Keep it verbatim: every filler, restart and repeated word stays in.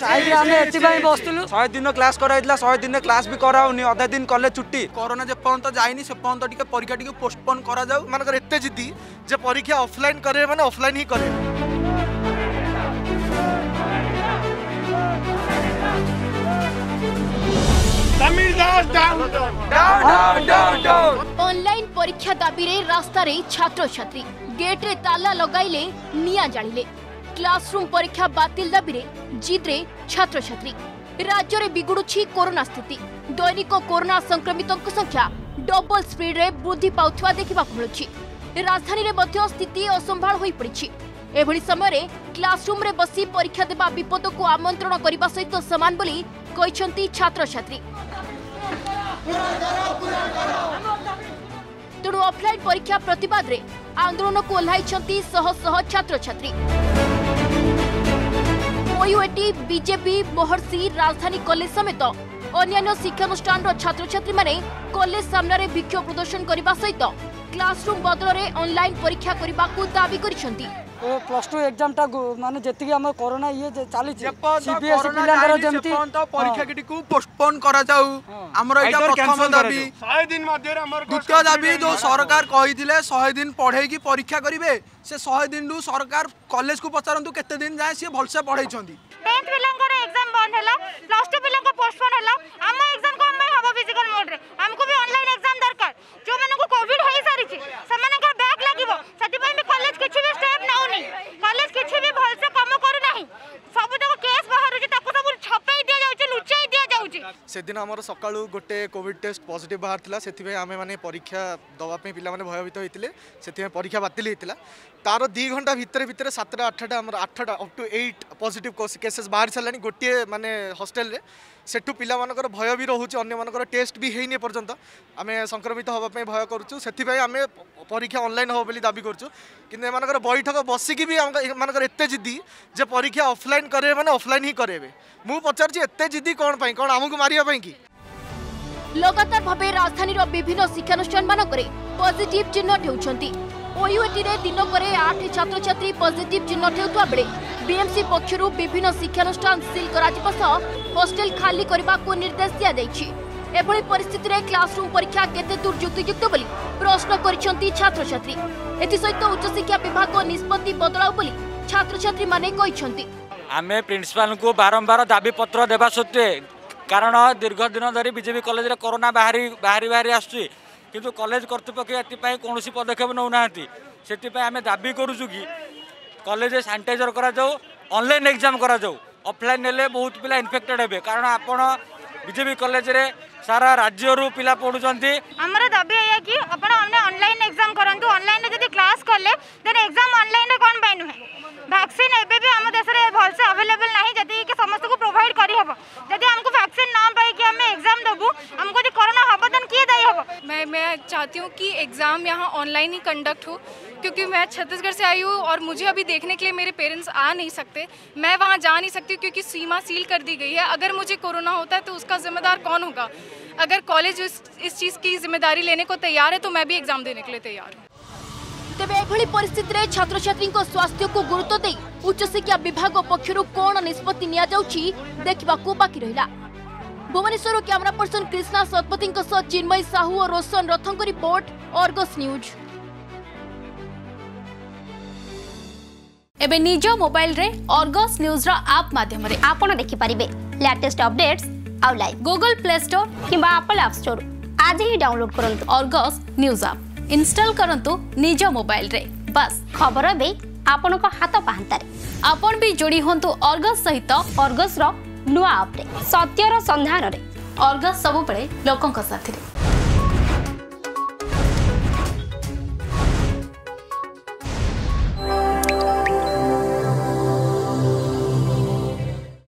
शहे दिन क्लास कराइला शहे दिन क्लास भी कराऊनी अधा दिन कॉलेज छुट्टी कोरोना जे पर्यंत जाइनी से पर्यंत परीक्षा टिके पोस्टपोन करा जाऊ मानकर एते जिद्दी जे परीक्षा ऑफलाइन करे माने ऑफलाइन ही करे। ऑनलाइन परीक्षा दाबी रे रास्ता रे छात्र छात्री गेट रे ताला लगाइले निया जाणिले क्लासरूम परीक्षा बातिल दाबी रे जिद रे छात्र छात्री राज्य रे बिगुडुछि कोरोना स्थिति दैनिक कोरोना संक्रमितों की संख्या डबल स्पीड रे वृद्धि पाउथवा देखिबाक मिलुछि। राजधानी रे मध्य स्थिति असंभाल होई पड़िछि। एभली समय रे क्लासरूम रे बसी परीक्षा देबा विपद को आमंत्रण करबा सहित समान बोली कहिसंती छात्र छात्री। तेणु ऑफलाइन परीक्षा प्रतिवाद रे आंदोलन को ओह्लाइछंती सह सह छात्र छात्री। ओयूएटी बीजेपी महर्षि राजधानी कॉलेज समेत अन्य शिक्षानुष्ठान छात्र छात्री माने कॉलेज सामने विक्षोभ प्रदर्शन करने सहित क्लासरूम बदल में ऑनलाइन परीक्षा करने को दावी करिसेंती। प्लस टू एग्जाम टा माने जति हमर कोरोना ये चली सीबीएसई पिलांगर जमती परीक्षा किटी को पोस्टपोन करा जाऊ हमर एटा प्रथम दाबी सौ दिन मध्ये हमर द्वितीय दाबी जो सरकार कहिदिले सौ दिन पढै की परीक्षा करिवे से सौ दिन दु सरकार कॉलेज को पचारंतु केते दिन जाय से भलसे पढै छंदी टेंथ पिलांगर एग्जाम बंद हला प्लस टू पिलांगर पोस्टपोन हला हम एग्जाम को हम हबो फिजिकल मोड रे हमको भी ऑनलाइन एग्जाम दरकार जो माने को कोविड होई सारी छी समान का बैक लागिवो सति पर में कॉलेज किछु भी स्टेप ना कॉलेज किसी भी भल से कम करू नाही सब तो केस बाहर जे ताको सब छपई दिया जाउची लुचाई दिया जाउची। से दिन हमर सकाळू गोटे कोविड टेस्ट पॉजिटिव बाहर थिला सेथि भई आमे माने परीक्षा दवा पे पिला माने भयभीत होइतिले सेथि में परीक्षा बातिल होइतिला तार दो घंटा भितर भितर सातटा आठटा हमर आठटा अप टू आठ पॉजिटिव केसेस बाहर सलानी गोटे माने हॉस्टल रे सेठु पिला मानकर भय भी रहूची अन्य मानकर टेस्ट भी हेइने पर्यंत आमे संक्रमित होबा पे भय करूचू सेथि भई आमे परीक्षा ऑनलाइन हो बोली दाबी करूचू किने एमानकर बैठक बसिकी भी मानकर एते जिद्दी जे परीक्षा ऑफलाइन करे माने ऑफलाइन ही करेबे मु पचारची एते जिद्दी कोन पई कोन आमुक मारिया पई की। लगातार भाबे राजधानी रो विभिन्न शिक्षानुष्ठान मानकरे पॉजिटिव चिन्ह ठेउछंती। ओयूएटी रे दिनकरे आठ छात्र छात्री पॉजिटिव चिन्ह ठेउथवा बेले बीएमसी पक्षरु विभिन्न शिक्षानुष्ठान सील करा जिबा सह हॉस्टल खाली करबा को निर्देश दिया दैछि। एभली परिस्थिति रे क्लासरूम परीक्षा केते दूर युक्तियुक्त बोली प्रश्न करिसंती छात्र छात्री। एथि सहित उच्च शिक्षा विभाग निष्पत्ति बदलाउ बोली छात्र छात्री माने कहिसंती। आमे प्रिंसिपल को बारंबार दाबी पत्र देबा सत्वे कारण दीर्घ दिन धरी बीजेपी कॉलेज रे कोरोना बाहरी बाहरी बाहरी आछी किंतु कॉलेज करतपक्ष एथि पय कोनोसी पदक्षेप नउ नाहंती सेथि पय आमे दाबी करूछु कि कॉलेज रे सैनिटाइजर करा जाऊ ऑनलाइन एग्जाम करा जाऊ ऑफलाइन नेले बहुत पिला इन्फेक्टेड हेबे कारण आपण बीजेपी कॉलेज रे सारा राज्य रु पिला पढुचंती। हमर दाबी आया कि आपण हमने ऑनलाइन एग्जाम करंतु ऑनलाइन रे जदी क्लास करले देन एग्जाम ऑनलाइन रे कोन पाइनु है वैक्सीन एबे भी हम देश रे भल से अवेलेबल नाही जदी के समस्त को प्रोवाइड करी हबो जदी हमको वैक्सीन ना पाए कि हम एग्जाम दबो हमको जे कोरोना हबो देन के दई हबो। मैं मैं चाहती हूं कि एग्जाम यहां ऑनलाइन ही कंडक्ट हो क्योंकि मैं छत्तीसगढ़ से आई हूँ और मुझे अभी देखने के लिए मेरे पेरेंट्स आ नहीं सकते मैं वहाँ जा नहीं सकती क्योंकि सीमा सील कर दी गई है। अगर मुझे कोरोना होता है तो उसका जिम्मेदार कौन होगा। अगर कॉलेज इस, इस चीज़ की जिम्मेदारी लेने को तैयार है तो मैं भी एग्जाम देने के लिए तैयार हूँ। तेज एभली परिस्थिति में छात्र छात्री स्वास्थ्य को गुरुत्व दे उच्च शिक्षा विभाग पक्षर कौन निष्पत्ति निया जाउछि देखबा को बाकी रहिला। भुवनेश्वर कैमरा पर्सन कृष्णा सतपथी चिन्मय साहू और रोशन रथों रिपोर्ट आर्गस न्यूज। एबे निजो मोबाइल रे आर्गस न्यूज रा आप माध्यम रे आपण देखि परिबे लेटेस्ट अपडेट्स आउ लाइव गूगल प्ले स्टोर किबा एप्पल ऐप स्टोर आज ही डाउनलोड करंतु आर्गस न्यूज ऐप इंस्टॉल करंतु निजो मोबाइल रे बस खबर बे आपण को हाथ पाहंता रे आपण भी जोडी होंतु आर्गस सहित आर्गस रो नुवा ऐप रे सत्य रो संधान रे आर्गस सब पळे लोकन को साथी रे।